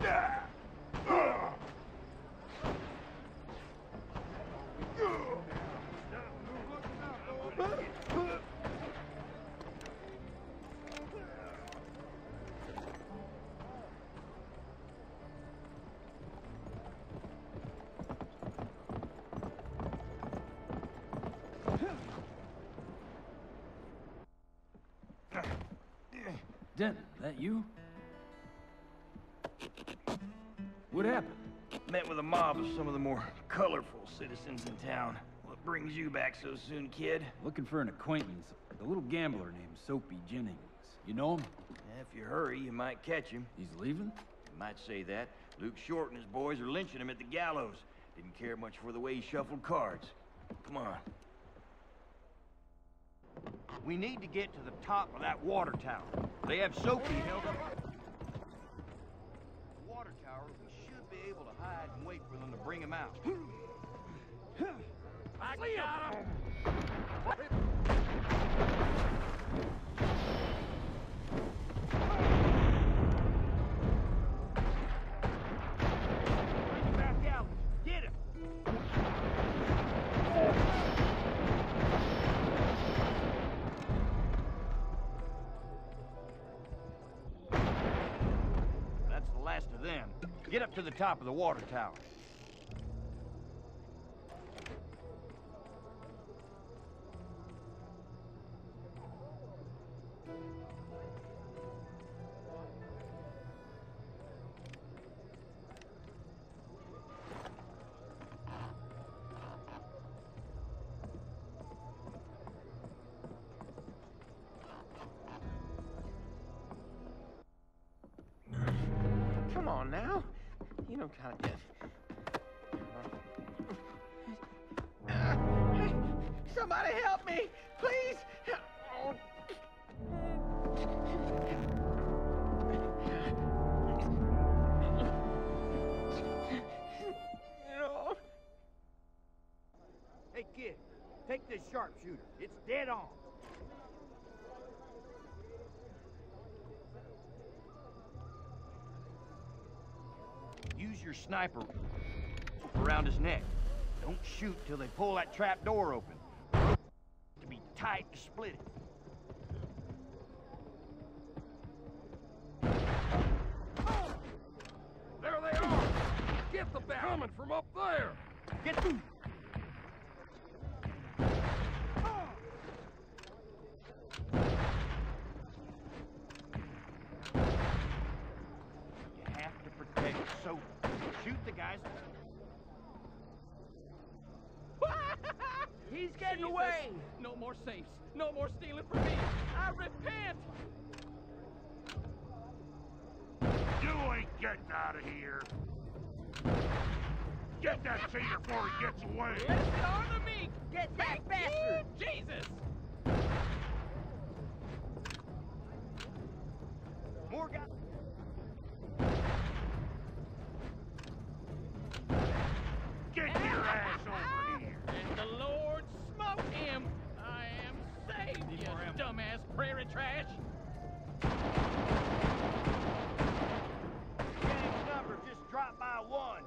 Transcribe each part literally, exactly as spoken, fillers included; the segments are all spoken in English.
Hollister! Denton, that you? What happened? Met with a mob of some of the more colorful citizens in town. What brings you back so soon, kid? Looking for an acquaintance. A little gambler named Soapy Jennings. You know him? Yeah, if you hurry, you might catch him. He's leaving? You might say that. Luke Short and his boys are lynching him at the gallows. Didn't care much for the way he shuffled cards. Come on. We need to get to the top of that water tower. They have Soapy held up. The water tower, we should be able to hide and wait for them to bring him out. I got him! Them. Get up to the top of the water tower. Now? You don't count it. Uh, hey, somebody help me, please! Oh. No. Hey, kid, take this sharpshooter. It's dead on. Use your sniper around his neck. Don't shoot till they pull that trap door open. To be tight to split it. Oh! There they are! Get the bat! Coming from up there! Get them! He's getting Jesus. Away! No more safes. No more stealing from me. I repent! You ain't getting out of here. Get that cheater before he gets away. Listen on to me. Get that bastard. Jesus! More guys. Get your ass over here! And the Lord smote him! I am saved, you dumbass prairie trash! Gang's number just dropped by one.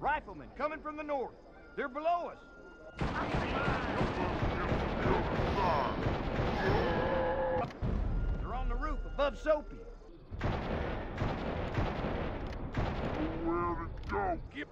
Riflemen coming from the north. They're below us. They're on the roof above Soapy. Where to go? Get...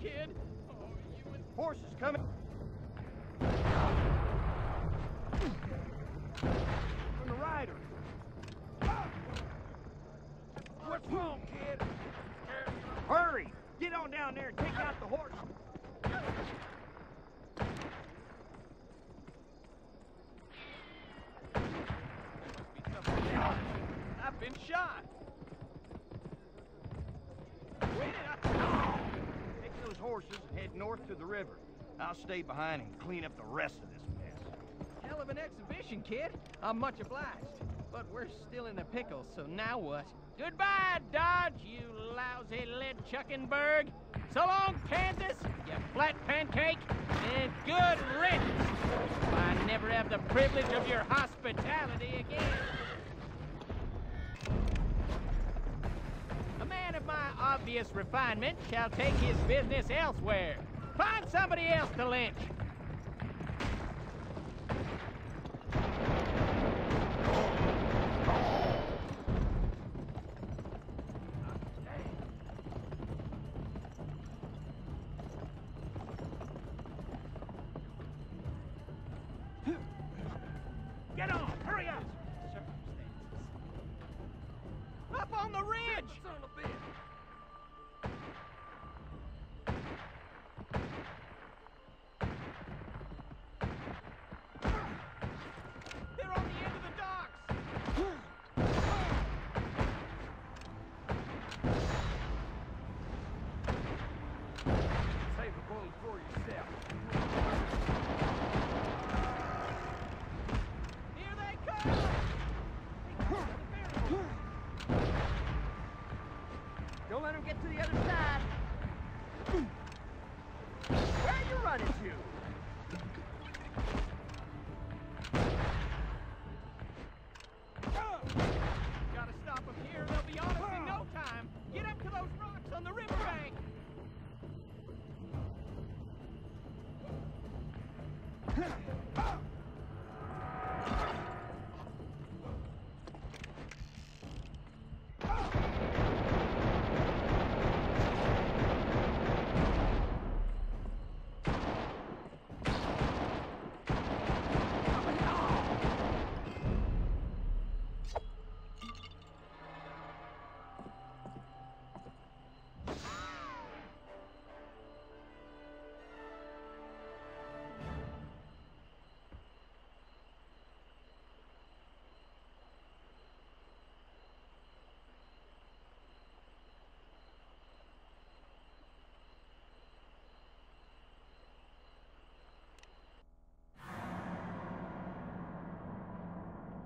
Kid. Oh, you and... Horses coming. From the rider. What's wrong, kid? Hurry! Get on down there and take out the horse. north to the river. I'll stay behind and clean up the rest of this mess. Hell of an exhibition, kid. I'm much obliged. But we're still in the pickle, so now what? Goodbye, Dodge, you lousy lead Chuckenberg. So long, Kansas, you flat pancake, and good riddance. I never have the privilege of your hospitality again. A man of my obvious refinement shall take his business elsewhere. Find somebody else to lynch.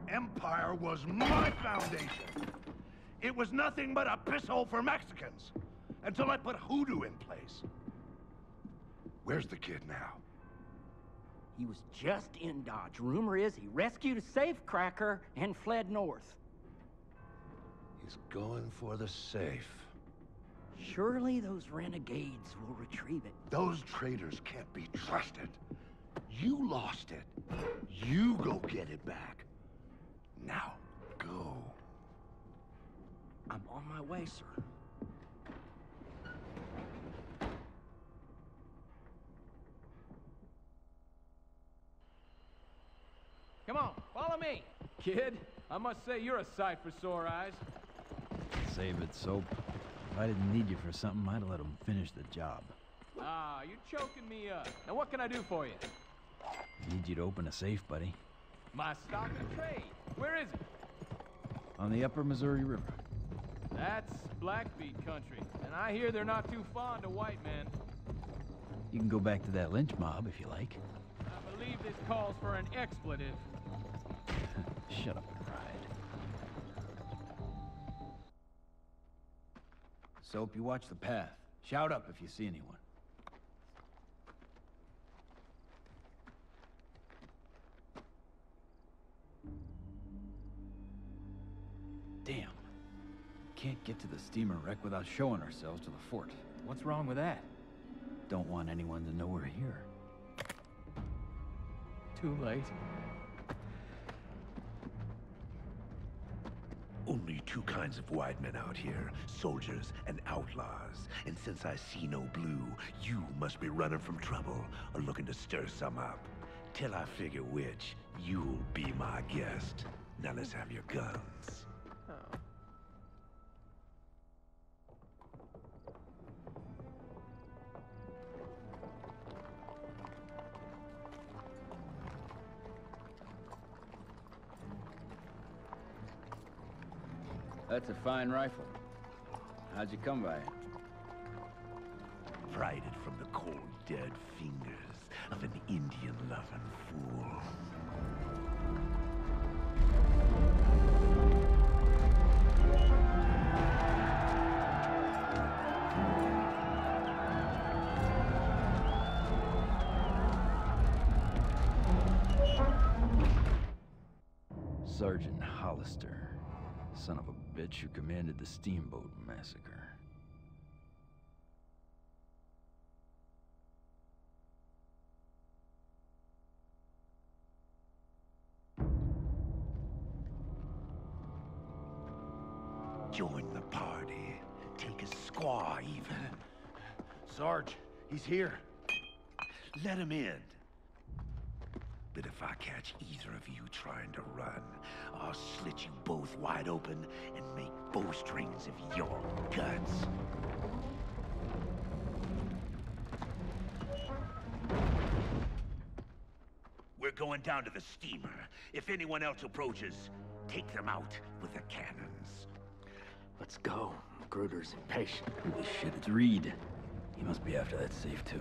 Empire was my foundation. It was nothing but a pisshole for Mexicans, until I put hoodoo in place. Where's the kid now? He was just in Dodge. Rumor is he rescued a safecracker and fled north. He's going for the safe. Surely those renegades will retrieve it. Those traitors can't be trusted. You lost it. You go get it back. Now, go. I'm on my way, sir. Come on, follow me. Kid, I must say you're a sight for sore eyes. Save it, Soap. If I didn't need you for something, I'd let him finish the job. Ah, you're choking me up. Now what can I do for you? I need you to open a safe, buddy. My stock and trade. Where is it? On the upper Missouri River. That's Blackbeat country, and I hear they're not too fond of white men. You can go back to that lynch mob if you like. I believe this calls for an expletive. Shut up and ride. Soap, you watch the path. Shout up if you see anyone. Can't get to the steamer wreck without showing ourselves to the fort. What's wrong with that? Don't want anyone to know we're here. Too late. Only two kinds of white men out here, soldiers and outlaws. And since I see no blue, you must be running from trouble or looking to stir some up. Till I figure which, you'll be my guest. Now let's have your guns. That's a fine rifle. How'd you come by it? Pried it from the cold dead fingers of an Indian-loving fool. Sergeant Hollister, son of a bitch who commanded the steamboat massacre. Join the party. Take a squaw, even. Sarge, he's here. Let him in. But if I catch either of you trying to run, I'll slit you both wide open and make bowstrings of your guts. We're going down to the steamer. If anyone else approaches, take them out with the cannons. Let's go. Gruder's impatient. Holy shit, it's Reed. He must be after that safe, too.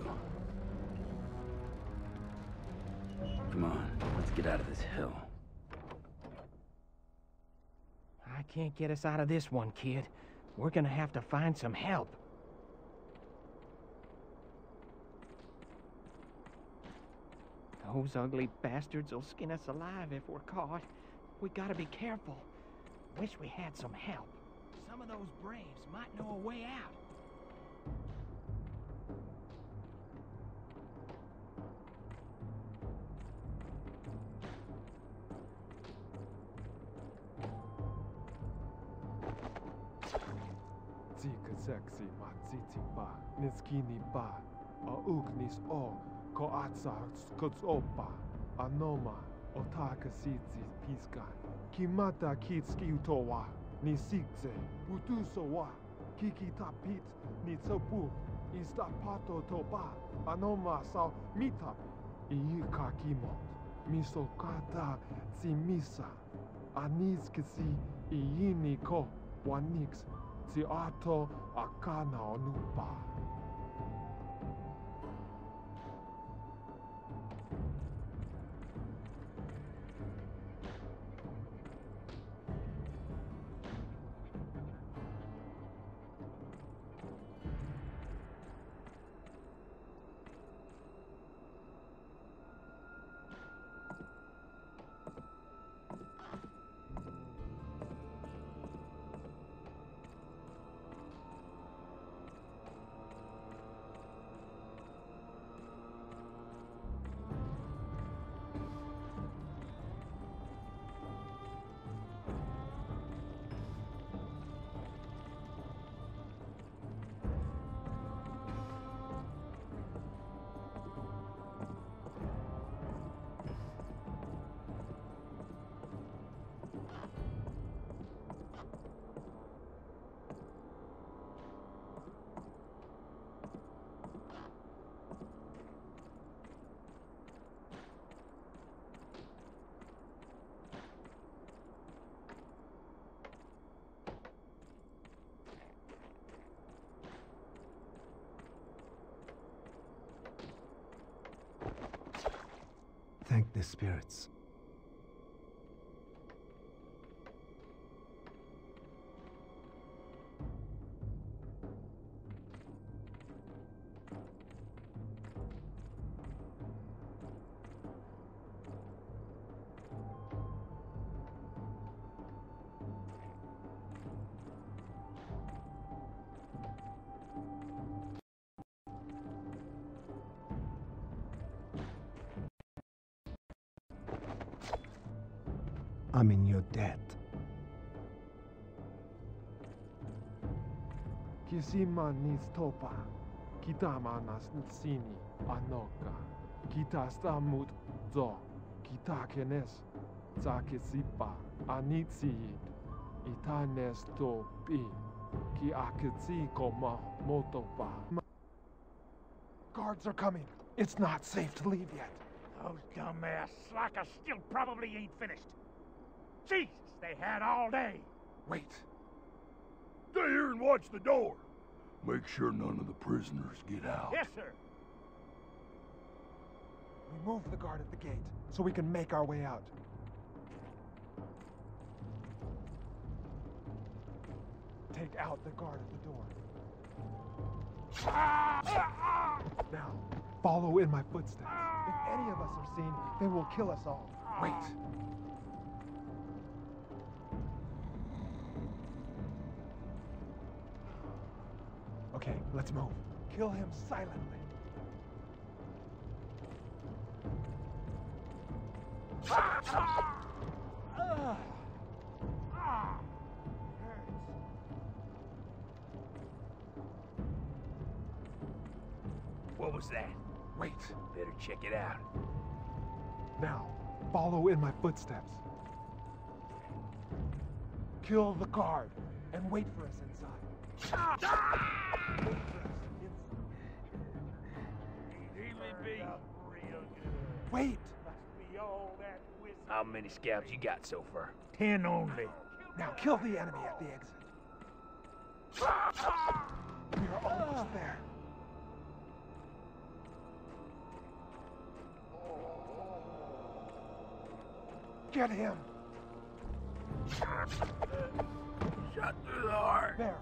Come on, let's get out of this hill. I can't get us out of this one, kid. We're gonna have to find some help. Those ugly bastards will skin us alive if we're caught. We gotta be careful. Wish we had some help. Some of those braves might know a way out. Sexy matiti ba, niskini ba, augnis o, koatsarts kotsopa, anoma, otakasitsi piskan, kimata kitskiutowa, nisikze, utusowa, kikitapit, nitsapu, istapato toba, anoma sa mitapi, iikakimot, misokata zimisa, aniskisi, iiniko, wanix, Tiato Akana Onupa. Thank the spirits. I'm in your debt. Kisima nistopa, kitama nas nitsini anoka, kitasta mut zo, kitakenes, zakesipa anitsi, itanes topi, ki aketsi koma motopa. Guards are coming. It's not safe to leave yet. Those dumbass slackers still probably ain't finished. Jesus, they had all day. Wait. Stay here and watch the door. Make sure none of the prisoners get out. Yes, sir. Remove the guard at the gate so we can make our way out. Take out the guard at the door. Now, follow in my footsteps. If any of us are seen, they will kill us all. Wait. Okay, let's move. Kill him silently. What was that? Wait. Better check it out. Now, follow in my footsteps. Kill the guard and wait for us inside. Wait for us inside. Leave me be. Wait! How many scabs you got so far? Ten only. Now kill the enemy at the exit. We are almost there. Get him! Shut the door! There.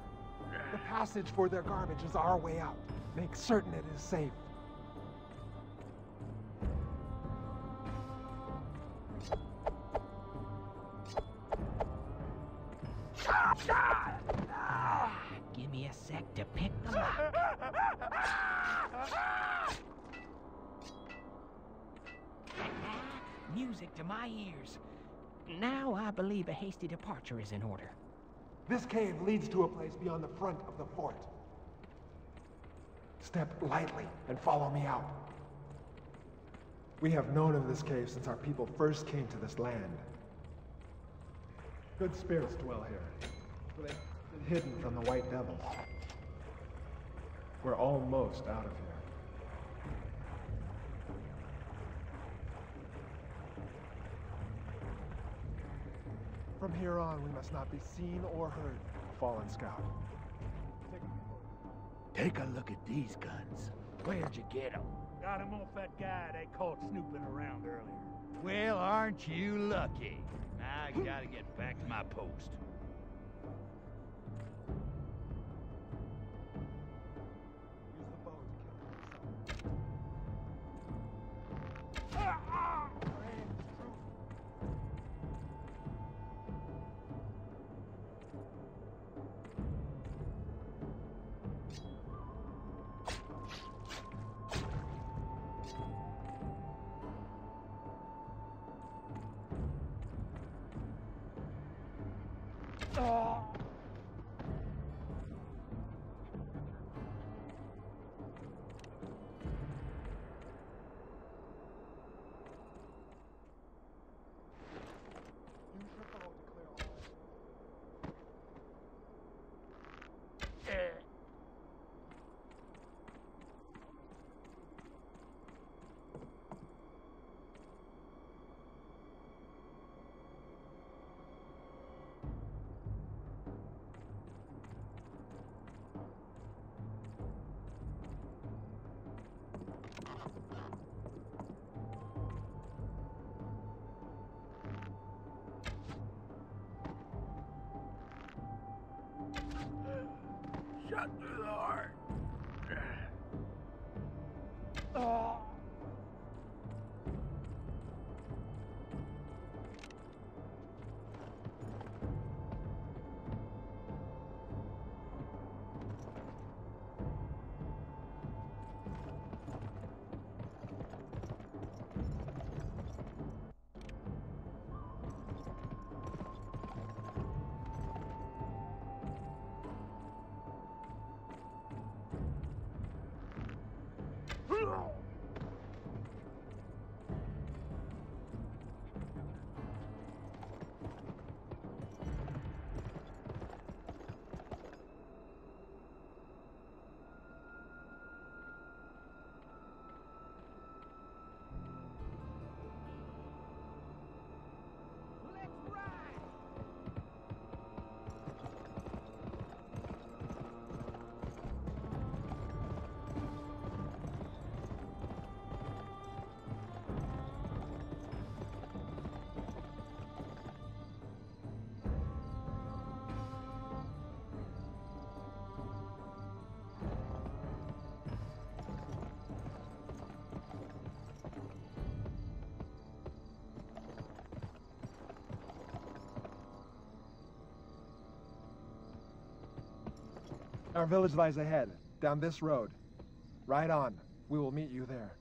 The passage for their garbage is our way out. Make certain it is safe. Give me a sec to pick them up. Music to my ears. Now I believe a hasty departure is in order. This cave leads to a place beyond the front of the fort. Step lightly and follow me out. We have known of this cave since our people first came to this land. Good spirits dwell here. They've been hidden from the white devils. We're almost out of here. From here on, we must not be seen or heard. Fallen scout. Take a look at these guns. Where'd you get them? Got them off that guy they caught snooping around earlier. Well, aren't you lucky? I gotta get back to my post. Shut the door! Oh. Our village lies ahead, down this road. Ride on. We will meet you there.